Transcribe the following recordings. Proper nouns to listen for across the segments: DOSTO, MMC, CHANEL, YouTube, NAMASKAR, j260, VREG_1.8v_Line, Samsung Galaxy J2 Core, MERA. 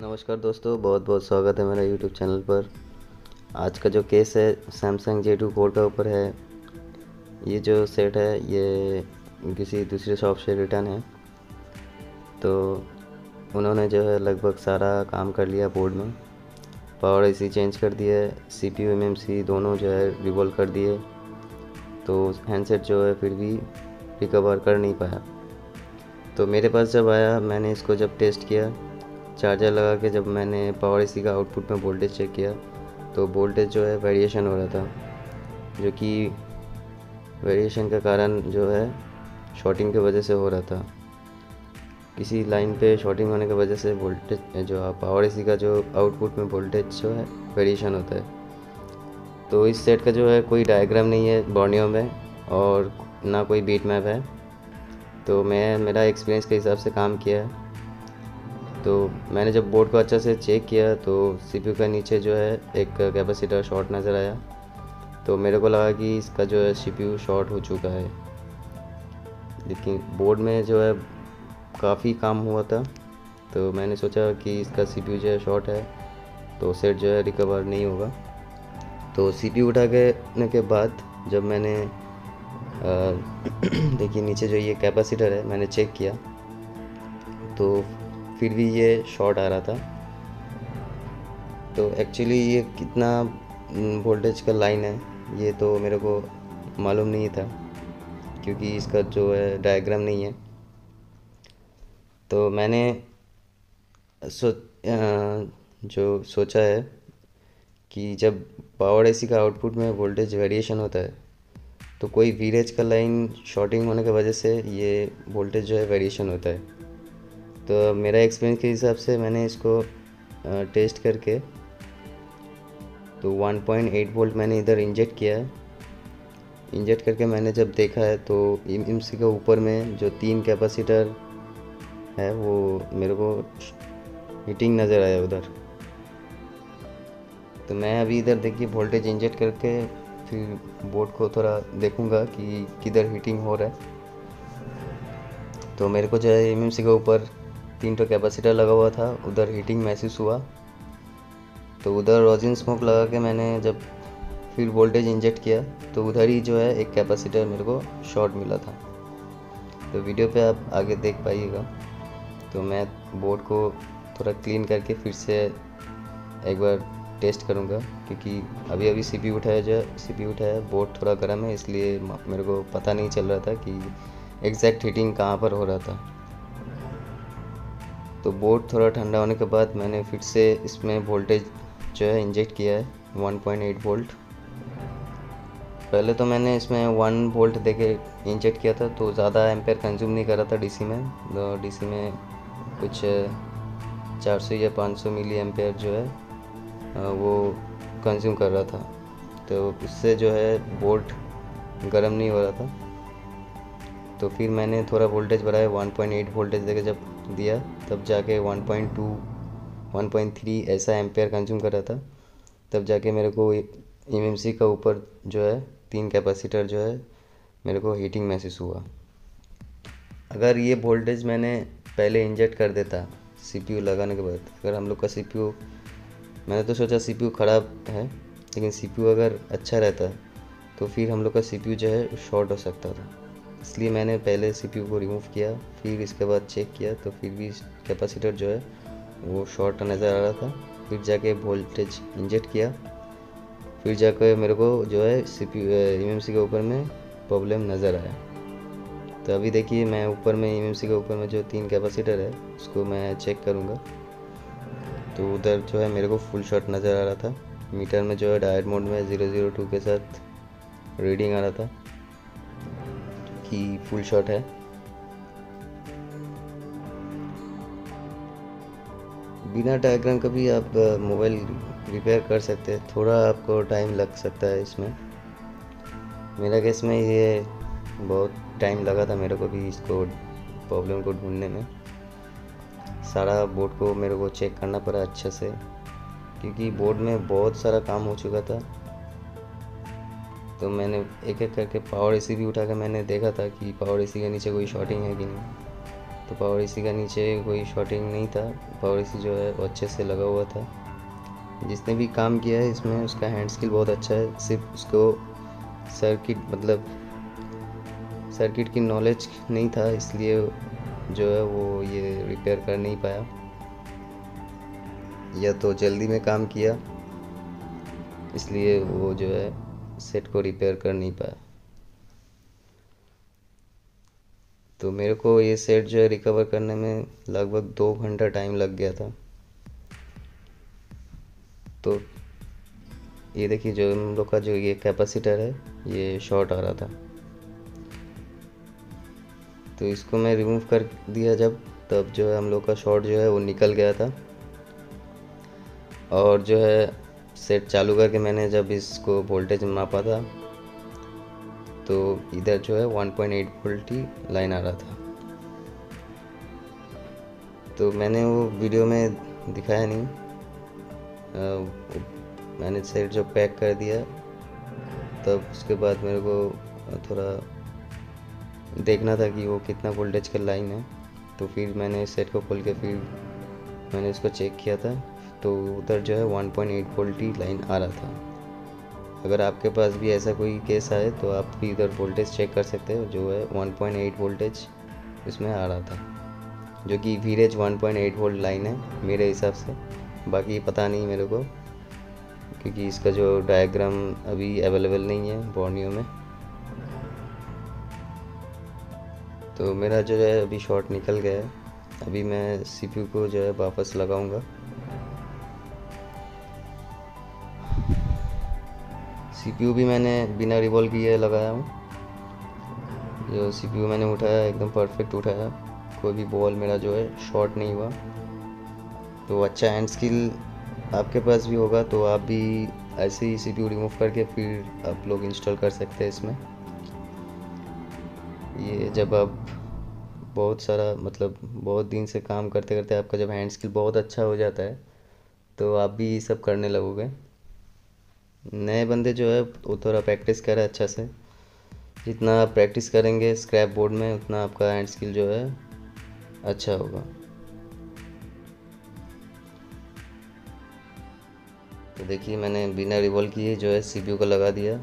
नमस्कार दोस्तों, बहुत बहुत स्वागत है मेरा YouTube चैनल पर। आज का जो केस है Samsung J2 Core के ऊपर है। ये जो सेट है ये किसी दूसरे शॉप से रिटर्न है, तो उन्होंने जो है लगभग सारा काम कर लिया। बोर्ड में पावर एसी चेंज कर दिया है, CPU MMC दोनों जो है रिवॉल्व कर दिए, तो हैंडसेट जो है फिर भी रिकवर कर नहीं पाया। तो मेरे पास जब आया, मैंने इसको जब टेस्ट किया, चार्जर लगा के जब मैंने पावर एसी का आउटपुट में वोल्टेज चेक किया, तो वोल्टेज जो है वेरिएशन हो रहा था, जो कि वेरिएशन का कारण जो है शॉर्टिंग की वजह से हो रहा था। किसी लाइन पे शॉर्टिंग होने की वजह से वोल्टेज जो है पावर एसी का जो आउटपुट में वोल्टेज जो है वेरिएशन होता है। तो इस सेट का जो है कोई डायग्राम नहीं है बॉर्नियो में, और ना कोई बीट मैप है, तो मैं मेरा एक्सपीरियंस के हिसाब से काम किया है। तो मैंने जब बोर्ड को अच्छा से चेक किया, तो सीपीयू का नीचे जो है एक कैपेसिटर शॉर्ट नज़र आया, तो मेरे को लगा कि इसका जो है सीपीयू शॉर्ट हो चुका है। लेकिन बोर्ड में जो है काफ़ी काम हुआ था, तो मैंने सोचा कि इसका सीपीयू जो है शॉर्ट है, तो सेट जो है रिकवर नहीं होगा। तो सीपीयू उठा के बाद जब मैंने देखिए नीचे जो ये कैपेसिटर है, मैंने चेक किया, तो फिर भी ये शॉर्ट आ रहा था। तो एक्चुअली ये कितना वोल्टेज का लाइन है ये तो मेरे को मालूम नहीं था, क्योंकि इसका जो है डायग्राम नहीं है। तो मैंने सोचा है कि जब पावर एसी का आउटपुट में वोल्टेज वेरिएशन होता है, तो कोई वीरेज का लाइन शॉर्टिंग होने की वजह से ये वोल्टेज जो है वेरिएशन होता है। तो मेरा एक्सपीरियंस के हिसाब से मैंने इसको टेस्ट करके, तो 1.8 वोल्ट मैंने इधर इंजेक्ट किया है। इंजेक्ट करके मैंने जब देखा है, तो एमएमसी के ऊपर में जो 3 कैपेसिटर है वो मेरे को हीटिंग नज़र आया उधर। तो मैं अभी इधर देखिए वोल्टेज इंजेक्ट करके फिर बोर्ड को थोड़ा देखूँगा कि किधर हीटिंग हो रहा है। तो मेरे को जो है एमएमसी के ऊपर 3 कैपेसिटर लगा हुआ था, उधर हीटिंग महसूस हुआ। तो उधर रोजिन स्मोक लगा के मैंने जब फिर वोल्टेज इंजेक्ट किया, तो उधर ही जो है एक कैपेसिटर मेरे को शॉर्ट मिला था। तो वीडियो पे आप आगे देख पाइएगा। तो मैं बोर्ड को थोड़ा क्लीन करके फिर से एक बार टेस्ट करूँगा, क्योंकि अभी अभी सीपीयू उठाया, बोर्ड थोड़ा गर्म है, इसलिए मेरे को पता नहीं चल रहा था कि एग्जैक्ट हीटिंग कहाँ पर हो रहा था। तो बोर्ड थोड़ा ठंडा होने के बाद मैंने फिर से इसमें वोल्टेज जो है इंजेक्ट किया है 1.8 वोल्ट। पहले तो मैंने इसमें 1 वोल्ट देके इंजेक्ट किया था, तो ज़्यादा एम्पेयर कंज्यूम नहीं कर रहा था डीसी में। तो डीसी में कुछ 400 या 500 मिली एम्पेयर जो है वो कंज्यूम कर रहा था, तो उससे जो है बोर्ड गर्म नहीं हो रहा था। तो फिर मैंने थोड़ा वोल्टेज बढ़ाया, 1.8 वोल्टेज देके जब दिया, तब जाके 1.2, 1.3 ऐसा एम्पेयर कंज्यूम कर रहा था। तब जाके मेरे को एमएमसी का ऊपर जो है 3 कैपेसिटर जो है मेरे को हीटिंग महसूस हुआ। अगर ये वोल्टेज मैंने पहले इंजेक्ट कर देता सीपीयू लगाने के बाद, अगर हम लोग का सीपीयू, मैंने तो सोचा सीपीयू ख़राब है, लेकिन सीपीयू अगर अच्छा रहता तो फिर हम लोग का सीपीयू जो है शॉर्ट हो सकता था। इसलिए मैंने पहले सीपीयू को रिमूव किया, फिर इसके बाद चेक किया, तो फिर भी कैपेसिटर जो है वो शॉर्ट नज़र आ रहा था। फिर जाके वोल्टेज इंजेक्ट किया, फिर जाके मेरे को जो है सीपीयू एमएमसी के ऊपर में प्रॉब्लम नज़र आया। तो अभी देखिए मैं ऊपर में एमएमसी के ऊपर में जो 3 कैपेसिटर है उसको मैं चेक करूँगा। तो उधर जो है मेरे को फुल शॉर्ट नज़र आ रहा था। मीटर में जो है डायट मोड में 002 के साथ रीडिंग आ रहा था कि फुल शॉट है। बिना डायग्राम का भी आप मोबाइल रिपेयर कर सकते हैं, थोड़ा आपको टाइम लग सकता है इसमें। मेरा केस में ये बहुत टाइम लगा था मेरे को भी इसको प्रॉब्लम को ढूंढने में। सारा बोर्ड को मेरे को चेक करना पड़ा अच्छे से, क्योंकि बोर्ड में बहुत सारा काम हो चुका था। तो मैंने एक एक करके पावर एसी भी उठा कर मैंने देखा था कि पावर एसी के नीचे कोई शॉर्टिंग है कि नहीं। तो पावर ए सी का नीचे कोई शॉर्टिंग नहीं था, पावर ए सी जो है वो अच्छे से लगा हुआ था। जिसने भी काम किया है इसमें उसका हैंड स्किल बहुत अच्छा है, सिर्फ उसको सर्किट मतलब सर्किट की नॉलेज नहीं था, इसलिए जो है वो ये रिपेयर कर नहीं पाया या तो जल्दी में काम किया इसलिए वो जो है सेट को रिपेयर कर नहीं पाया। तो मेरे को ये सेट जो है रिकवर करने में लगभग 2 घंटा टाइम लग गया था। तो ये देखिए जो हम लोग का जो ये कैपेसिटर है ये शॉर्ट आ रहा था, तो इसको मैं रिमूव कर दिया जब, तब जो है हम लोग का शॉर्ट जो है वो निकल गया था। और जो है सेट चालू करके मैंने जब इसको वोल्टेज मापा था तो इधर जो है 1.8 वोल्ट की लाइन आ रहा था। तो मैंने वो वीडियो में दिखाया नहीं, मैंने सेट जो पैक कर दिया तब उसके बाद मेरे को थोड़ा देखना था कि वो कितना वोल्टेज का लाइन है, तो फिर मैंने सेट को खोल के फिर मैंने उसको चेक किया था, तो उधर जो है 1.8 वोल्ट की लाइन आ रहा था। अगर आपके पास भी ऐसा कोई केस आए तो आप भी इधर वोल्टेज चेक कर सकते हो, जो है 1.8 वोल्टेज इसमें आ रहा था, जो कि VREG 1.8 वोल्ट लाइन है मेरे हिसाब से। बाकी पता नहीं मेरे को, क्योंकि इसका जो डायग्राम अभी अवेलेबल नहीं है बोर्नियो में। तो मेरा जो है अभी शॉर्ट निकल गया है, अभी मैं CPU को जो है वापस लगाऊंगा। CPU भी मैंने बिना रिवॉल्व किए लगाया हूँ, जो CPU मैंने उठाया एकदम परफेक्ट उठाया, कोई भी बॉल मेरा जो है शॉर्ट नहीं हुआ। तो अच्छा हैंड स्किल आपके पास भी होगा तो आप भी ऐसे ही CPU रिमूव करके फिर आप लोग इंस्टॉल कर सकते हैं इसमें। ये जब आप बहुत सारा मतलब बहुत दिन से काम करते करते आपका जब हैंड स्किल बहुत अच्छा हो जाता है तो आप भी ये सब करने लगोगे। नए बंदे जो है वो थोड़ा प्रैक्टिस करें अच्छा से, जितना आप प्रैक्टिस करेंगे स्क्रैप बोर्ड में उतना आपका हैंड स्किल जो है अच्छा होगा। तो देखिए मैंने बिना रिवॉल्व किए जो है CPU को लगा दिया।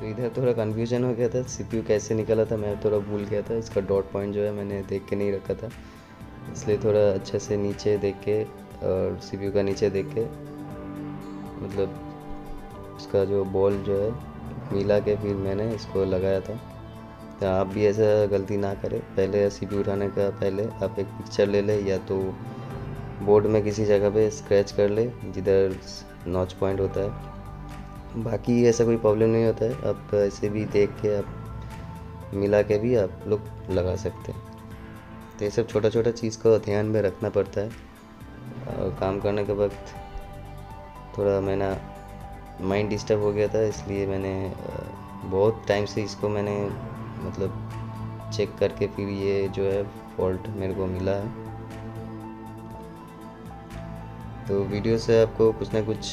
तो इधर थोड़ा कन्फ्यूजन हो गया था, CPU कैसे निकला था मैं थोड़ा भूल गया था, इसका डॉट पॉइंट जो है मैंने देख के नहीं रखा था, इसलिए थोड़ा अच्छे से नीचे देख के और CPU का नीचे देख के मतलब उसका जो बॉल जो है मिला के फिर मैंने इसको लगाया था। तो आप भी ऐसा गलती ना करें, पहले CPU उठाने का पहले आप एक पिक्चर ले लें या तो बोर्ड में किसी जगह पर स्क्रैच कर ले जिधर नॉच पॉइंट होता है। बाकी ऐसा कोई प्रॉब्लम नहीं होता है, आप ऐसे भी देख के आप मिला के भी आप लोग लगा सकते हैं। तो ये सब छोटा छोटा चीज़ को ध्यान में रखना पड़ता है, और काम करने के वक्त थोड़ा मेरा माइंड डिस्टर्ब हो गया था, इसलिए मैंने बहुत टाइम से इसको मैंने मतलब चेक करके फिर ये जो है फॉल्ट मेरे को मिला है। तो वीडियो से आपको कुछ ना कुछ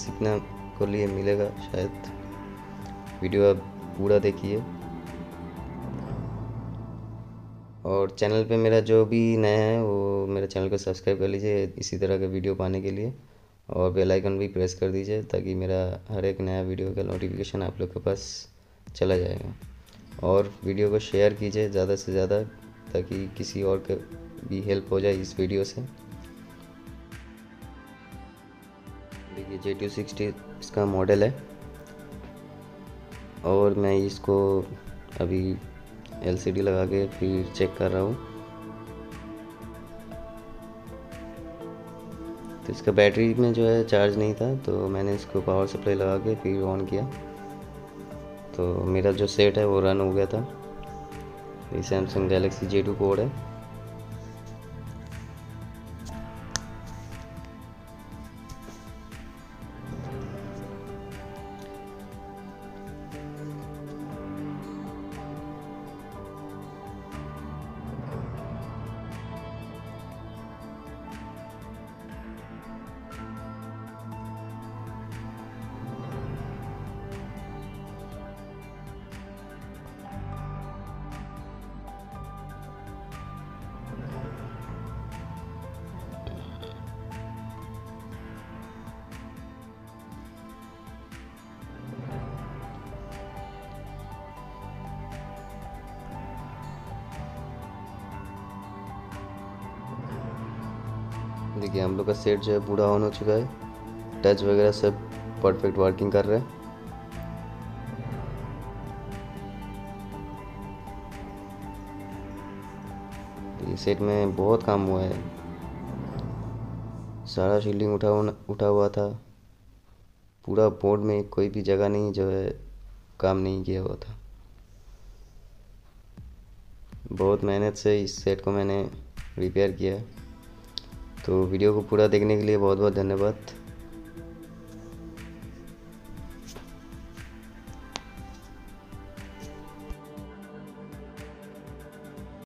सीखना को लिए मिलेगा शायद, वीडियो आप पूरा देखिए। और चैनल पे मेरा जो भी नया है वो मेरे चैनल को सब्सक्राइब कर लीजिए इसी तरह के वीडियो पाने के लिए, और बेल आइकन भी प्रेस कर दीजिए ताकि मेरा हर एक नया वीडियो का नोटिफिकेशन आप लोग के पास चला जाएगा। और वीडियो को शेयर कीजिए ज़्यादा से ज़्यादा ताकि किसी और का भी हेल्प हो जाए इस वीडियो से। देखिए J260 इसका मॉडल है, और मैं इसको अभी LCD लगा के फिर चेक कर रहा हूँ। तो इसका बैटरी में जो है चार्ज नहीं था, तो मैंने इसको पावर सप्लाई लगा के फिर ऑन किया तो मेरा जो सेट है वो रन हो गया था। ये Samsung Galaxy J2 Core है। देखिए हम लोग का सेट जो है पूरा ऑन हो चुका है, टच वगैरह सब परफेक्ट वर्किंग कर रहे हैं। इस सेट में बहुत काम हुआ है, सारा शील्डिंग उठा हुआ था, पूरा बोर्ड में कोई भी जगह नहीं जो है काम नहीं किया हुआ था। बहुत मेहनत से इस सेट को मैंने रिपेयर किया। तो वीडियो को पूरा देखने के लिए बहुत बहुत धन्यवाद।